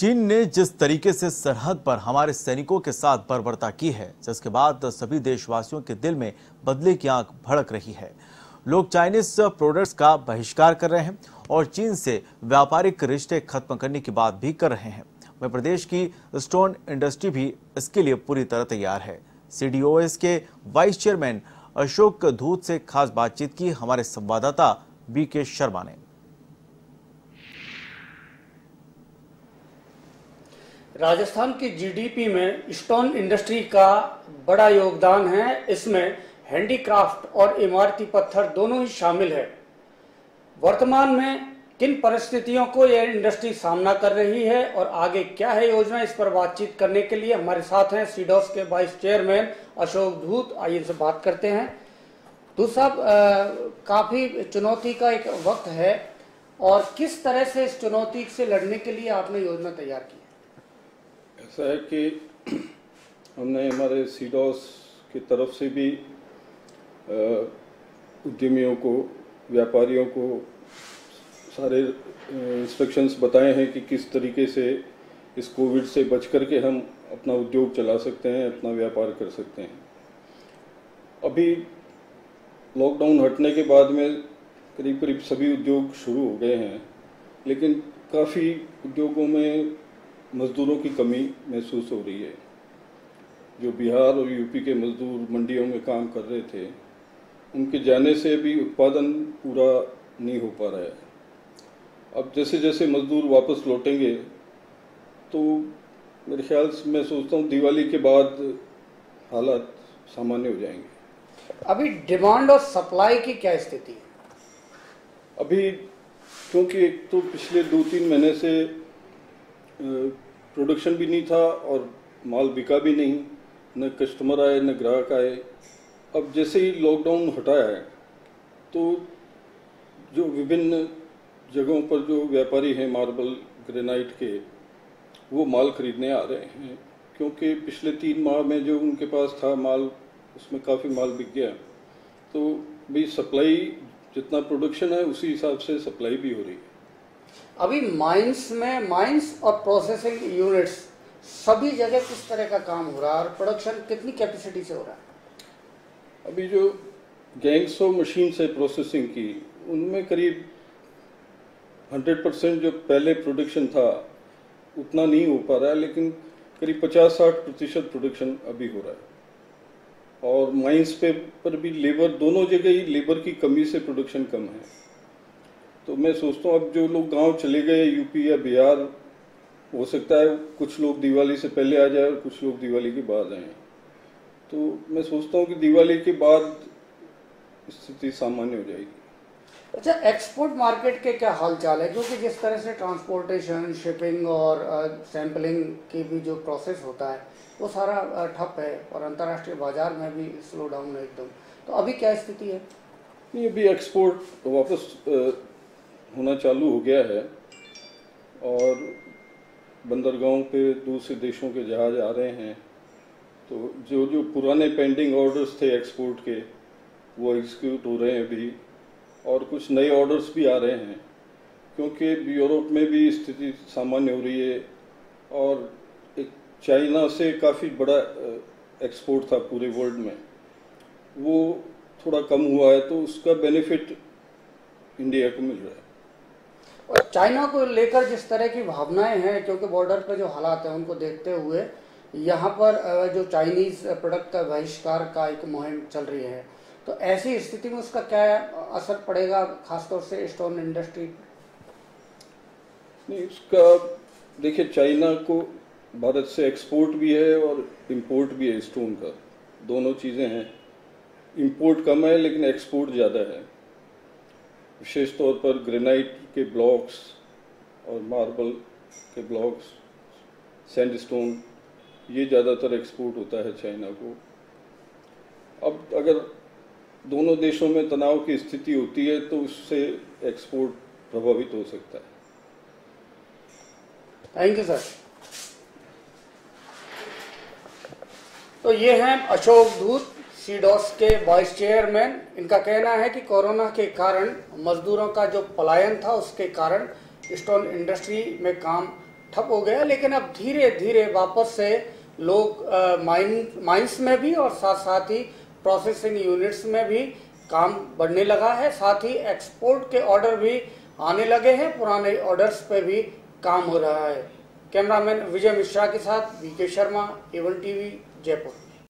चीन ने जिस तरीके से सरहद पर हमारे सैनिकों के साथ बर्बरता की है, जिसके बाद सभी देशवासियों के दिल में बदले की आंख भड़क रही है। लोग चाइनीज प्रोडक्ट्स का बहिष्कार कर रहे हैं और चीन से व्यापारिक रिश्ते खत्म करने की बात भी कर रहे हैं। मध्य प्रदेश की स्टोन इंडस्ट्री भी इसके लिए पूरी तरह तैयार है। CDOS के वाइस चेयरमैन अशोक धूत से खास बातचीत की हमारे संवाददाता BK शर्मा ने। राजस्थान की GDP में स्टोन इंडस्ट्री का बड़ा योगदान है। इसमें हैंडीक्राफ्ट और इमारती पत्थर दोनों ही शामिल है। वर्तमान में किन परिस्थितियों को यह इंडस्ट्री सामना कर रही है और आगे क्या है योजना, इस पर बातचीत करने के लिए हमारे साथ हैं CDOS के वाइस चेयरमैन अशोक धूत। आइए इनसे बात करते हैं। धूत साहब, काफ़ी चुनौती का एक वक्त है और किस तरह से इस चुनौती से लड़ने के लिए आपने योजना तैयार की? ऐसा है कि हमने हमारे CDOS की तरफ से भी उद्यमियों को, व्यापारियों को सारे इंस्ट्रक्शंस बताए हैं कि किस तरीके से इस कोविड से बच करके हम अपना उद्योग चला सकते हैं, अपना व्यापार कर सकते हैं। अभी लॉकडाउन हटने के बाद में करीब सभी उद्योग शुरू हो गए हैं, लेकिन काफ़ी उद्योगों में मज़दूरों की कमी महसूस हो रही है। जो बिहार और यूपी के मज़दूर मंडियों में काम कर रहे थे, उनके जाने से भी उत्पादन पूरा नहीं हो पा रहा है। अब जैसे जैसे मज़दूर वापस लौटेंगे तो मेरे ख्याल से, मैं सोचता हूँ, दिवाली के बाद हालात सामान्य हो जाएंगे। अभी डिमांड और सप्लाई की क्या स्थिति है? अभी क्योंकि एक तो पिछले 2-3 महीने से प्रोडक्शन भी नहीं था और माल बिका भी नहीं, न कस्टमर आए न ग्राहक आए। अब जैसे ही लॉकडाउन हटाया है तो जो विभिन्न जगहों पर जो व्यापारी हैं मार्बल ग्रेनाइट के, वो माल खरीदने आ रहे हैं, क्योंकि पिछले 3 माह में जो उनके पास था माल, उसमें काफ़ी माल बिक गया। तो भी सप्लाई, जितना प्रोडक्शन है उसी हिसाब से सप्लाई भी हो रही है। अभी माइंस और प्रोसेसिंग यूनिट्स सभी जगह किस तरह का काम हो रहा है और प्रोडक्शन कितनी कैपेसिटी से हो रहा है? अभी जो गैंग्स और मशीन से प्रोसेसिंग की, उनमें करीब 100% जो पहले प्रोडक्शन था उतना नहीं हो पा रहा है, लेकिन करीब 50-60% प्रोडक्शन अभी हो रहा है। और माइंस पर भी लेबर, दोनों जगह ही लेबर की कमी से प्रोडक्शन कम है। तो मैं सोचता हूँ अब जो लोग गांव चले गए यूपी या बिहार, हो सकता है कुछ लोग दिवाली से पहले आ जाए और कुछ लोग दिवाली के बाद आए। तो मैं सोचता हूँ कि दिवाली के बाद स्थिति सामान्य हो जाएगी। अच्छा, एक्सपोर्ट मार्केट के क्या हालचाल है? क्योंकि जिस तरह से ट्रांसपोर्टेशन, शिपिंग और सैम्पलिंग की भी जो प्रोसेस होता है वो सारा ठप है और अंतर्राष्ट्रीय बाजार में भी स्लो डाउन है एकदम। तो अभी क्या स्थिति है? नहीं, अभी एक्सपोर्ट वापस होना चालू हो गया है और बंदरगाहों पे दूसरे देशों के जहाज आ रहे हैं। तो जो जो पुराने पेंडिंग ऑर्डर्स थे एक्सपोर्ट के, वो एग्जीक्यूट हो रहे हैं अभी, और कुछ नए ऑर्डर्स भी आ रहे हैं, क्योंकि यूरोप में भी स्थिति सामान्य हो रही है। और एक चाइना से काफ़ी बड़ा एक्सपोर्ट था पूरे वर्ल्ड में, वो थोड़ा कम हुआ है, तो उसका बेनिफिट इंडिया को मिल रहा है। और चाइना को लेकर जिस तरह की भावनाएं हैं, क्योंकि बॉर्डर पर जो हालात हैं उनको देखते हुए यहाँ पर जो चाइनीज़ प्रोडक्ट का बहिष्कार का एक मुहिम चल रही है, तो ऐसी स्थिति में उसका क्या असर पड़ेगा, खासतौर से स्टोन इंडस्ट्री? नहीं, उसका देखिए, चाइना को भारत से एक्सपोर्ट भी है और इम्पोर्ट भी है स्टोन का, दोनों चीज़ें हैं। इम्पोर्ट कम है लेकिन एक्सपोर्ट ज़्यादा है, विशेष तौर पर ग्रेनाइट के ब्लॉक्स और मार्बल के ब्लॉक्स, सैंडस्टोन, ये ज़्यादातर एक्सपोर्ट होता है चाइना को। अब अगर दोनों देशों में तनाव की स्थिति होती है तो उससे एक्सपोर्ट प्रभावित हो सकता है। Thank you sir. तो ये हैं अशोक धूत, CDOS के वाइस चेयरमैन। इनका कहना है कि कोरोना के कारण मजदूरों का जो पलायन था उसके कारण स्टोन इंडस्ट्री में काम ठप हो गया, लेकिन अब धीरे धीरे वापस से लोग माइंस में भी और साथ साथ ही प्रोसेसिंग यूनिट्स में भी काम बढ़ने लगा है। साथ ही एक्सपोर्ट के ऑर्डर भी आने लगे हैं, पुराने ऑर्डर्स पे भी काम हो रहा है। कैमरामैन विजय मिश्रा के साथ BK Sharma, A one TV, Jaipur.